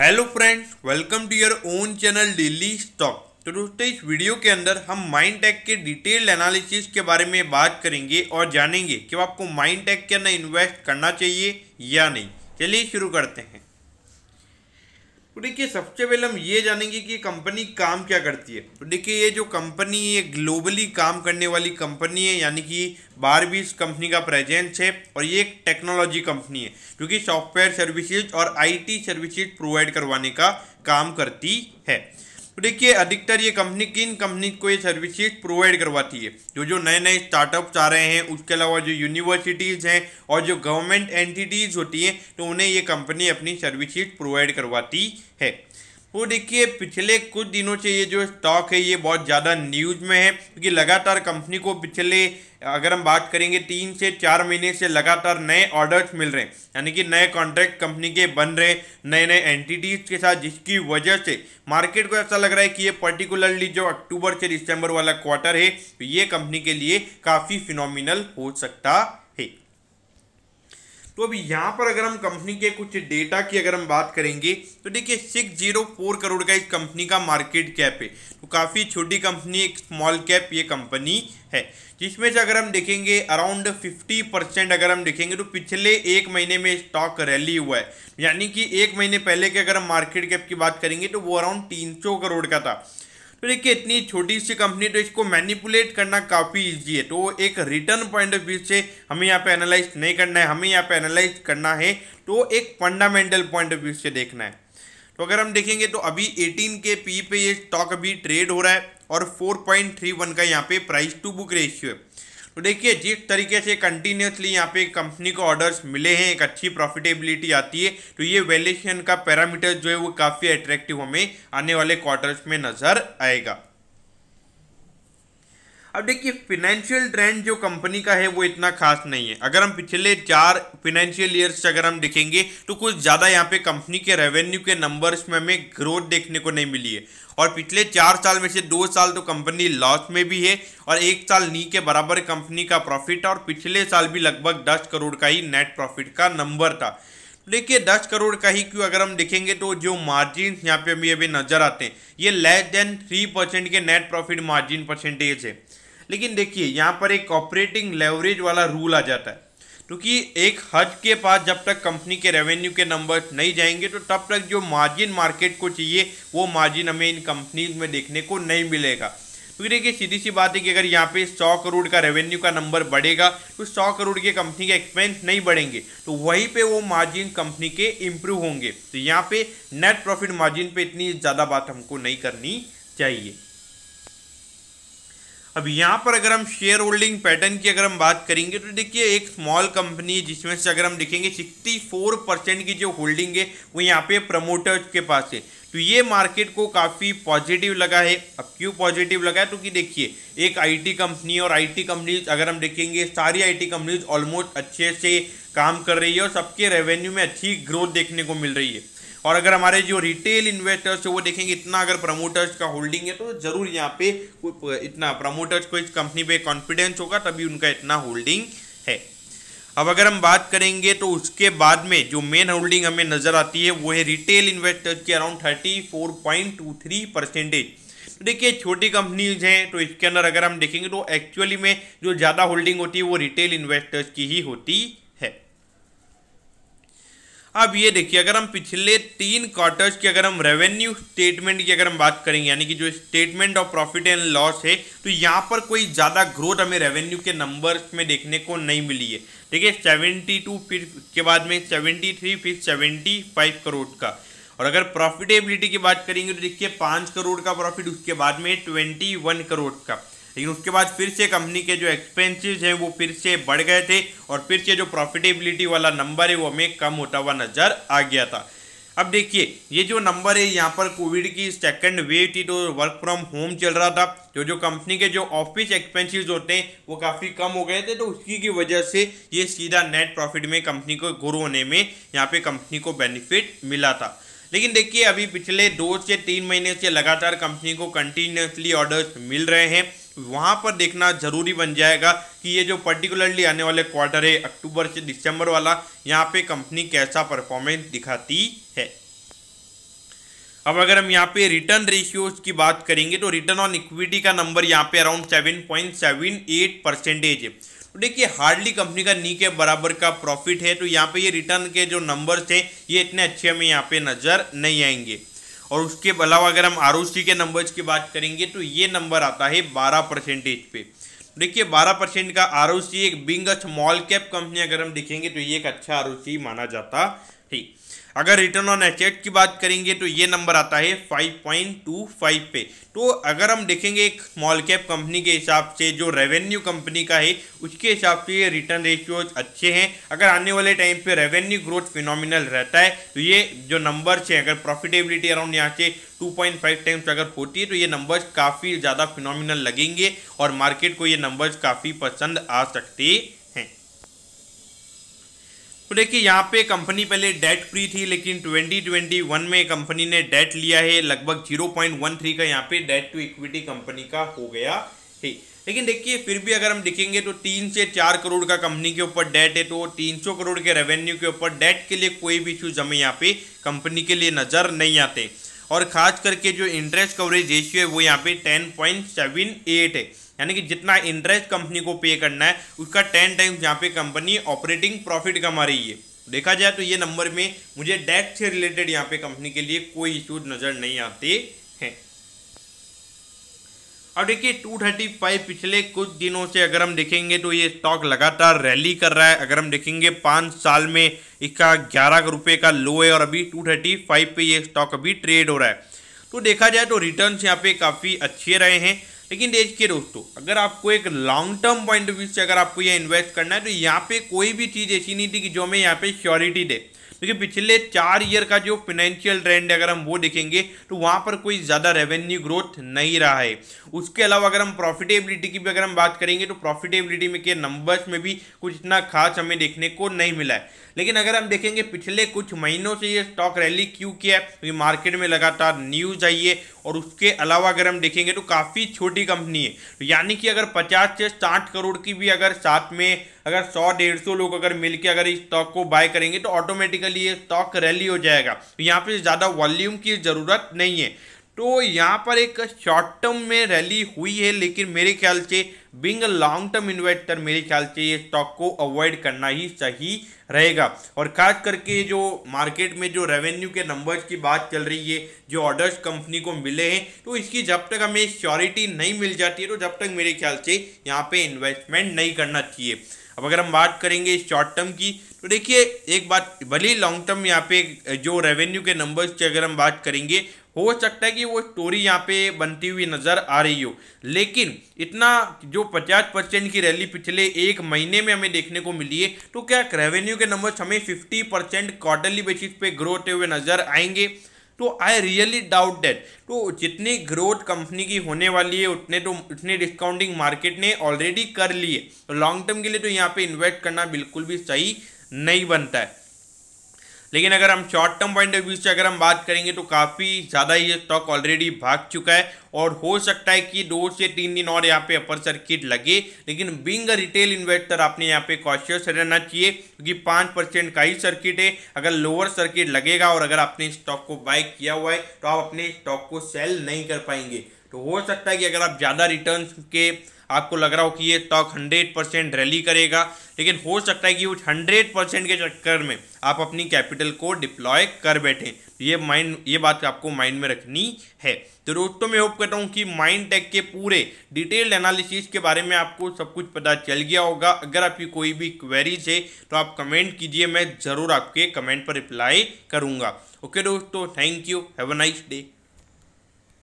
Hello friends, welcome to your own channel daily stock. तो दोस्तों, इस वीडियो के अंदर हम माइंडटेक के डिटेल्ड एनालिसिस के बारे में बात करेंगे और जानेंगे कि आपको माइंडटेक के अंदर इन्वेस्ट करना चाहिए या नहीं। चलिए शुरू करते हैं। तो देखिए, सबसे पहले हम ये जानेंगे कि कंपनी काम क्या करती है। तो देखिए, ये जो कंपनी ये ग्लोबली काम करने वाली कंपनी है, यानी कि बाहर भी इस कंपनी का प्रेजेंस है और ये एक टेक्नोलॉजी कंपनी है जो कि सॉफ्टवेयर सर्विसेज और आईटी सर्विसेज प्रोवाइड करवाने का काम करती है। तो देखिए, अधिकतर ये कंपनी किन कंपनी को ये सर्विसेज प्रोवाइड करवाती है, जो नए नए स्टार्टअप्स आ रहे हैं, उसके अलावा जो यूनिवर्सिटीज़ हैं और जो गवर्नमेंट एंटिटीज़ होती हैं, तो उन्हें ये कंपनी अपनी सर्विसेज प्रोवाइड करवाती है। वो देखिए, पिछले कुछ दिनों से ये जो स्टॉक है ये बहुत ज़्यादा न्यूज़ में है, क्योंकि लगातार कंपनी को पिछले अगर हम बात करेंगे 3 से 4 महीने से लगातार नए ऑर्डर्स मिल रहे हैं, यानी कि नए कॉन्ट्रैक्ट कंपनी के बन रहे नए नए एंटिटीज़ के साथ, जिसकी वजह से मार्केट को ऐसा लग रहा है कि ये पर्टिकुलरली जो अक्टूबर से दिसंबर वाला क्वार्टर है तो ये कंपनी के लिए काफ़ी फिनोमिनल हो सकता है। तो अभी यहाँ पर अगर हम कंपनी के कुछ डेटा की अगर हम बात करेंगे तो देखिए, 604 करोड़ का इस कंपनी का मार्केट कैप है। तो काफ़ी छोटी कंपनी, एक स्मॉल कैप ये कंपनी है, जिसमें से अगर हम देखेंगे अराउंड 50% अगर हम देखेंगे तो पिछले एक महीने में स्टॉक रैली हुआ है। यानी कि एक महीने पहले के अगर हम मार्केट कैप की बात करेंगे तो वो अराउंड 300 करोड़ का था। तो देखिए, इतनी छोटी सी कंपनी तो इसको मैनिपुलेट करना काफ़ी इजी है। तो एक रिटर्न पॉइंट ऑफ व्यू से हमें यहाँ पे एनालाइज नहीं करना है, हमें यहाँ पे एनालाइज करना है तो एक फंडामेंटल पॉइंट ऑफ व्यू से देखना है। तो अगर हम देखेंगे तो अभी 18 के पी पे ये स्टॉक अभी ट्रेड हो रहा है और 4.31 का यहाँ पे प्राइस टू बुक रेशियो है। तो देखिए, जिस तरीके से कंटिन्यूसली यहाँ पे कंपनी को ऑर्डर्स मिले हैं, एक अच्छी प्रॉफिटेबिलिटी आती है, तो ये वैल्यूएशन का पैरामीटर जो है वो काफ़ी अट्रैक्टिव हमें आने वाले क्वार्टर्स में नज़र आएगा। अब देखिए, फिनेंशियल ट्रेंड जो कंपनी का है वो इतना खास नहीं है। अगर हम पिछले 4 फिनेंशियल ईयर्स अगर हम देखेंगे तो कुछ ज़्यादा यहाँ पे कंपनी के रेवेन्यू के नंबर्स में हमें ग्रोथ देखने को नहीं मिली है। और पिछले 4 साल में से 2 साल तो कंपनी लॉस में भी है और 1 साल नी के बराबर कंपनी का प्रॉफिट, और पिछले साल भी लगभग 10 करोड़ का ही नेट प्रॉफिट का नंबर था। देखिए, 10 करोड़ का ही क्यों, अगर हम देखेंगे तो जो मार्जिन यहाँ पे हमें अभी नज़र आते हैं ये < 3% के नेट प्रॉफिट मार्जिन परसेंटेज है। लेकिन देखिए, यहाँ पर एक ऑपरेटिंग लेवरेज वाला रूल आ जाता है, क्योंकि एक हद के पास जब तक कंपनी के रेवेन्यू के नंबर्स नहीं जाएंगे तो तब तक जो मार्जिन मार्केट को चाहिए वो मार्जिन हमें इन कंपनीज में देखने को नहीं मिलेगा। क्योंकि देखिए, सीधी सी बात है कि अगर यहाँ पे 100 करोड़ का रेवेन्यू का नंबर बढ़ेगा तो 100 करोड़ के कंपनी के एक्सपेंस नहीं बढ़ेंगे, तो वहीं पे वो मार्जिन कंपनी के इम्प्रूव होंगे। तो यहाँ पे नेट प्रॉफिट मार्जिन पे इतनी ज़्यादा बात हमको नहीं करनी चाहिए। अब यहाँ पर अगर हम शेयर होल्डिंग पैटर्न की अगर हम बात करेंगे तो देखिए, एक स्मॉल कंपनी जिसमें से अगर हम देखेंगे 64% की जो होल्डिंग है वो यहाँ पे प्रमोटर्स के पास है। तो ये मार्केट को काफ़ी पॉजिटिव लगा है। अब क्यों पॉजिटिव लगा है, तो कि देखिए, एक आईटी कंपनी और आईटी कंपनीज अगर हम देखेंगे सारी आईटी कंपनीज ऑलमोस्ट अच्छे से काम कर रही है और सबके रेवेन्यू में अच्छी ग्रोथ देखने को मिल रही है। और अगर हमारे जो रिटेल इन्वेस्टर्स है वो देखेंगे, इतना अगर प्रमोटर्स का होल्डिंग है तो ज़रूर यहाँ पे इतना प्रमोटर्स को इस कंपनी पे कॉन्फिडेंस होगा, तभी उनका इतना होल्डिंग है। अब अगर हम बात करेंगे तो उसके बाद में जो मेन होल्डिंग हमें नज़र आती है वो है रिटेल इन्वेस्टर्स की अराउंड 34.23%। देखिए, छोटी कंपनीज हैं तो इसके अंदर अगर हम देखेंगे तो एक्चुअली में जो ज़्यादा होल्डिंग होती है वो रिटेल इन्वेस्टर्स की ही होती है। अब ये देखिए, अगर हम पिछले 3 क्वार्टर्स की अगर हम रेवेन्यू स्टेटमेंट की अगर हम बात करेंगे, यानी कि जो statement of profit and loss है, तो यहाँ पर कोई ज़्यादा ग्रोथ हमें रेवेन्यू के नंबर्स में देखने को नहीं मिली है। देखिए, 72 फिर के बाद में 73 फिर 75 करोड़ का। और अगर प्रॉफिटेबिलिटी की बात करेंगे तो देखिए, 5 करोड़ का प्रॉफिट, उसके बाद में 21 करोड़ का। लेकिन उसके बाद फिर से कंपनी के जो एक्सपेंसेस हैं वो फिर से बढ़ गए थे और फिर से जो प्रॉफिटेबिलिटी वाला नंबर है वो हमें कम होता हुआ नज़र आ गया था। अब देखिए, ये जो नंबर है यहाँ पर कोविड की 2nd वेव थी, तो वर्क फ्रॉम होम चल रहा था, जो कंपनी के जो ऑफिस एक्सपेंसेस होते हैं वो काफ़ी कम हो गए थे, तो उसकी की वजह से ये सीधा नेट प्रॉफिट में कंपनी को ग्रो होने में यहाँ पर कंपनी को बेनिफिट मिला था। लेकिन देखिए, अभी पिछले 2 से 3 महीने से लगातार कंपनी को कंटिन्यूसली ऑर्डर्स मिल रहे हैं, वहाँ पर देखना ज़रूरी बन जाएगा कि ये जो पर्टिकुलरली आने वाले क्वार्टर है अक्टूबर से दिसंबर वाला, यहाँ पे कंपनी कैसा परफॉर्मेंस दिखाती है। अब अगर हम यहाँ पे रिटर्न रेशियोज की बात करेंगे तो रिटर्न ऑन इक्विटी का नंबर यहाँ पे अराउंड 7.78% है। तो देखिए हार्डली कंपनी का नी के बराबर का प्रॉफिट है, तो यहाँ पे ये रिटर्न के जो नंबर्स हैं ये इतने अच्छे हमें यहाँ पे नज़र नहीं आएंगे। और उसके अलावा अगर हम आरओसी के नंबर्स की बात करेंगे तो ये नंबर आता है 12% पे। देखिए 12% का आरओसी एक बिंग स्मॉल कैप कंपनी अगर हम देखेंगे तो ये एक अच्छा आरओसी माना जाता है। अगर रिटर्न ऑन एसेट की बात करेंगे तो ये नंबर आता है 5.25 पे। तो अगर हम देखेंगे एक स्मॉल कैप कंपनी के हिसाब से जो रेवेन्यू कंपनी का है उसके हिसाब से ये रिटर्न रेशियोज अच्छे हैं। अगर आने वाले टाइम पे रेवेन्यू ग्रोथ फिनोमिनल रहता है तो ये जो नंबर्स हैं, अगर प्रॉफिटेबिलिटी अराउंड यहाँ से 2.5 टाइम्स अगर होती है तो ये नंबर्स काफ़ी ज़्यादा फिनोमिनल लगेंगे और मार्केट को ये नंबर्स काफ़ी पसंद आ सकते। तो देखिए यहाँ पे कंपनी पहले डेट फ्री थी, लेकिन 2021 में कंपनी ने डेट लिया है लगभग 0.13 का यहाँ पे डेट टू इक्विटी कंपनी का हो गया है। लेकिन देखिए फिर भी अगर हम देखेंगे तो 3 से 4 करोड़ का कंपनी के ऊपर डेट है, तो 300 करोड़ के रेवेन्यू के ऊपर डेट के लिए कोई भी इश्यूज हमें यहाँ पे कंपनी के लिए नज़र नहीं आते। और ख़ास करके जो इंटरेस्ट कवरेज रेशियो है वो यहाँ पे 10.78 है, यानी कि जितना इंटरेस्ट कंपनी को पे करना है उसका 10 टाइम्स यहाँ पे कंपनी ऑपरेटिंग प्रॉफिट कमा रही है। देखा जाए तो ये नंबर में मुझे डेट से रिलेटेड यहाँ पे कंपनी के लिए कोई इश्यूज नज़र नहीं आते हैं। अब देखिए 235 पिछले कुछ दिनों से अगर हम देखेंगे तो ये स्टॉक लगातार रैली कर रहा है। अगर हम देखेंगे 5 साल में इसका 11 रुपये का लो है और अभी 235 पे ये स्टॉक अभी ट्रेड हो रहा है। तो देखा जाए तो रिटर्न यहाँ पे काफ़ी अच्छे रहे हैं। लेकिन देखिए दोस्तों, अगर आपको एक long term point of view से अगर आपको ये इन्वेस्ट करना है तो यहाँ पे कोई भी चीज़ ऐसी नहीं थी कि जो हमें यहाँ पे श्योरिटी दे, क्योंकि पिछले 4 ईयर का जो फिनेंशियल ट्रेंड है अगर हम वो देखेंगे तो वहाँ पर कोई ज़्यादा रेवेन्यू ग्रोथ नहीं रहा है। उसके अलावा अगर हम प्रॉफिटेबिलिटी की भी अगर हम बात करेंगे तो प्रॉफिटेबिलिटी में के नंबर्स में भी कुछ इतना खास हमें देखने को नहीं मिला है। लेकिन अगर हम देखेंगे पिछले कुछ महीनों से ये स्टॉक रैली क्यों किया, क्योंकि मार्केट में लगातार न्यूज़ आई है। और उसके अलावा अगर हम देखेंगे तो काफ़ी छोटी कंपनी है, तो यानी कि अगर 50 से 60 करोड़ की भी अगर साथ में अगर 100-150 लोग अगर मिलकर अगर इस स्टॉक को बाय करेंगे तो ऑटोमेटिकली ये स्टॉक रैली हो जाएगा। तो यहाँ पे ज़्यादा वॉल्यूम की ज़रूरत नहीं है। तो यहाँ पर एक शॉर्ट टर्म में रैली हुई है, लेकिन मेरे ख्याल से बिंग लॉन्ग टर्म इन्वेस्टर मेरे ख्याल से ये स्टॉक को अवॉइड करना ही सही रहेगा। और खास करके जो मार्केट में जो रेवेन्यू के नंबर्स की बात चल रही है, जो ऑर्डर्स कंपनी को मिले हैं, तो इसकी जब तक हमें श्योरिटी नहीं मिल जाती है तो जब तक मेरे ख्याल से यहाँ पर इन्वेस्टमेंट नहीं करना चाहिए। अब अगर हम बात करेंगे शॉर्ट टर्म की तो देखिए एक बात, भले लॉन्ग टर्म यहाँ पे जो रेवेन्यू के नंबर्स की अगर हम बात करेंगे हो सकता है कि वो स्टोरी यहाँ पे बनती हुई नज़र आ रही हो, लेकिन इतना जो 50% की रैली पिछले 1 महीने में हमें देखने को मिली है, तो क्या रेवेन्यू के नंबर्स हमें 50% क्वार्टरली बेसिस पे ग्रो होते हुए नज़र आएंगे? तो आई रियली डाउट दैट। तो जितनी ग्रोथ कंपनी की होने वाली है उतने डिस्काउंटिंग मार्केट ने ऑलरेडी कर ली है। तो लॉन्ग टर्म के लिए तो यहाँ पे इन्वेस्ट करना बिल्कुल भी सही नहीं बनता है। लेकिन अगर हम short term point of view से अगर हम बात करेंगे तो काफ़ी ज़्यादा ये स्टॉक ऑलरेडी भाग चुका है और हो सकता है कि 2 से 3 दिन और यहाँ पे अपर सर्किट लगे। लेकिन बीइंग अ रिटेल इन्वेस्टर आपने यहाँ पे कॉशियस रहना चाहिए, क्योंकि 5% का ही सर्किट है। अगर लोअर सर्किट लगेगा और अगर आपने स्टॉक को बाय किया हुआ है तो आप अपने स्टॉक को सेल नहीं कर पाएंगे। तो हो सकता है कि अगर आप ज़्यादा रिटर्न के आपको लग रहा हो कि ये स्टॉक 100% रैली करेगा, लेकिन हो सकता है कि उस 100% के चक्कर में आप अपनी कैपिटल को डिप्लॉय कर बैठें। ये बात आपको माइंड में रखनी है। तो दोस्तों मैं होप करता हूँ कि माइंडटेक के पूरे डिटेल्ड एनालिसिस के बारे में आपको सब कुछ पता चल गया होगा। अगर आपकी कोई भी क्वेरीज है तो आप कमेंट कीजिए, मैं ज़रूर आपके कमेंट पर रिप्लाई करूँगा। ओके दोस्तों, thank you, have a nice day.